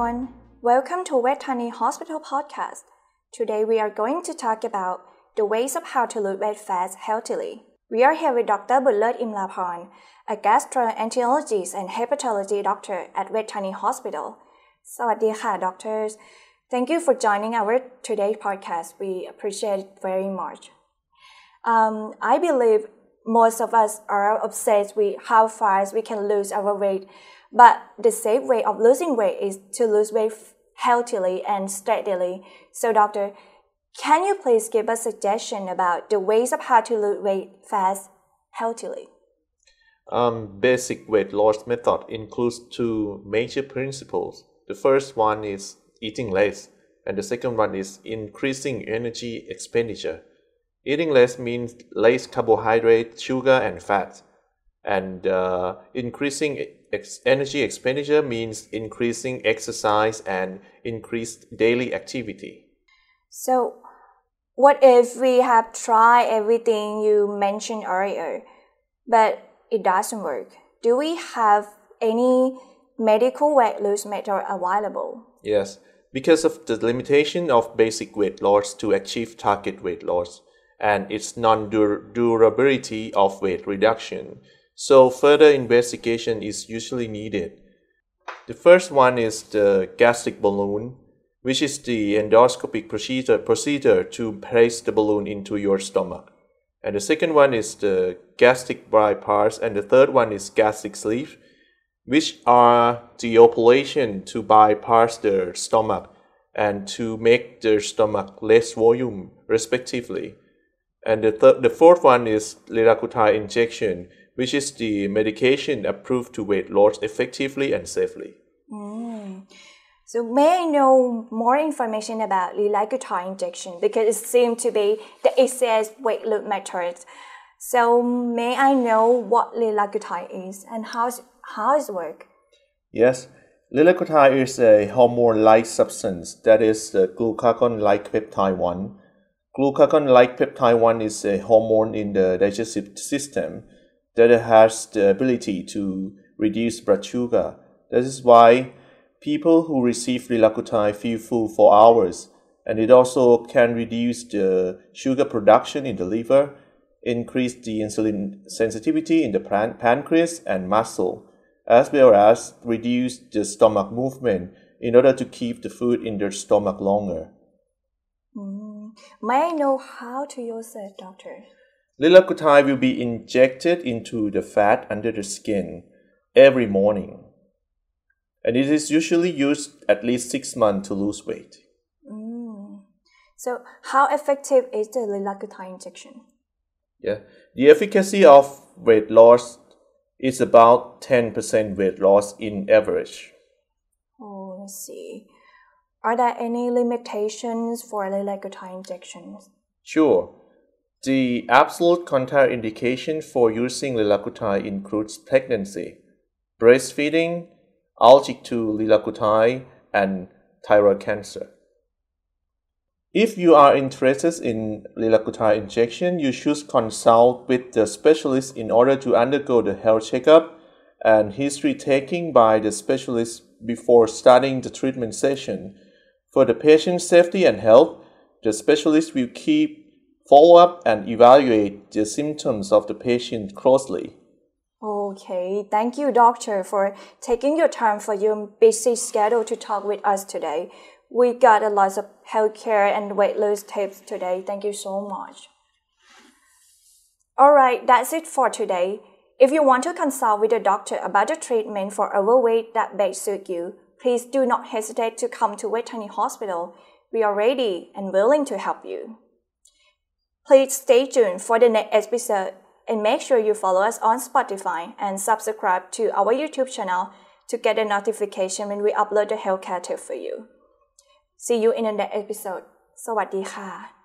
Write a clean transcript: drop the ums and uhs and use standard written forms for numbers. everyone. Welcome to Vejthani Hospital podcast. Today we are going to talk about the ways of how to lose weight fast healthily. We are here with Dr. Boonlert Imraporn, a gastroenterologist and hepatology doctor at Vejthani Hospital. สวัสดีค่ะ doctors. Thank you for joining our today's podcast. We appreciate it very much. I believe most of us are obsessed with how fast we can lose our weight, but the safe way of losing weight is to lose weight healthily and steadily. So, doctor, can you please give a suggestion about the ways of how to lose weight fast healthily? Basic weight loss method includes two major principles. The first one is eating less, and the second one is increasing energy expenditure. Eating less means less carbohydrate, sugar, and fat. And increasing energy expenditure means increasing exercise and increased daily activity. So, what if we have tried everything you mentioned earlier, but it doesn't work? Do we have any medical weight loss method available? Yes, because of the limitation of basic weight loss to achieve target weight loss and its non-durability of weight reduction. So further investigation is usually needed. The first one is the gastric balloon, which is the endoscopic procedure to place the balloon into your stomach. And the second one is the gastric bypass, and the third one is gastric sleeve, which are the operation to bypass the stomach and to make the stomach less volume, respectively. And the fourth one is Liraglutide injection, which is the medication approved to weight loss effectively and safely. So may I know more information about Liraglutide injection, because it seems to be the easiest weight loss method. So may I know what Liraglutide is and how it works? Yes, Liraglutide is a hormone-like substance that is the glucagon-like peptide 1. Glucagon-like peptide 1 is a hormone in the digestive system that has the ability to reduce blood sugar. That is why people who receive Liraglutide feel full for hours, and it also can reduce the sugar production in the liver, increase the insulin sensitivity in the pancreas and muscle, as well as reduce the stomach movement in order to keep the food in the stomach longer. May I know how to use it, doctor? Liraglutide will be injected into the fat under the skin every morning, and it is usually used at least 6 months to lose weight. So, how effective is the Liraglutide injection? Yeah, the efficacy of weight loss is about 10% weight loss in average. Oh, I see. Are there any limitations for Liraglutide injections? Sure. The absolute contraindication for using Liraglutide includes pregnancy, breastfeeding, allergic to Liraglutide, and thyroid cancer. If you are interested in Liraglutide injection, you should consult with the specialist in order to undergo the health checkup and history taking by the specialist before starting the treatment session. For the patient's safety and health, the specialist will keep follow-up and evaluate the symptoms of the patient closely. Okay, thank you, doctor, for taking your time for your busy schedule to talk with us today. We got a lot of healthcare and weight loss tips today. Thank you so much. All right, that's it for today. If you want to consult with a doctor about the treatment for overweight that best suits you, please do not hesitate to come to Vejthani Hospital. We are ready and willing to help you. Please stay tuned for the next episode and make sure you follow us on Spotify and subscribe to our YouTube channel to get a notification when we upload the healthcare tip for you. See you in the next episode. สวัสดีค่ะ